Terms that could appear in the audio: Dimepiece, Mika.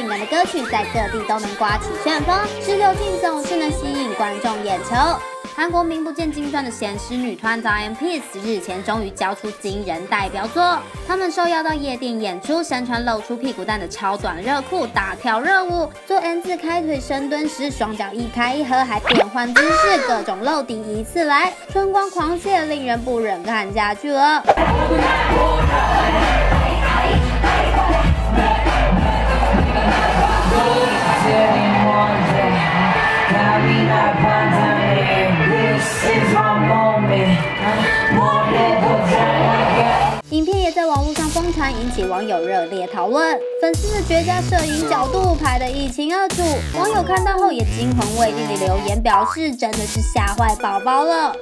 性感的歌曲在各地都能刮起旋风，十六禁总是能吸引观众眼球。韩国名不见经传的咸湿女团 Dimepiece 日前终于交出惊人代表作，他们受邀到夜店演出，身穿露出屁股蛋的超短热裤，大跳热舞，做 N 字开腿深蹲时，双脚一开一合，还变换姿势，各种露底一次来，春光狂泻，令人不忍看下去了。 影片也在网络上疯传，引起网友热烈讨论。粉丝的绝佳摄影角度拍得一清二楚，网友看到后也惊魂未定的留言表示：“真的是吓坏宝宝了。”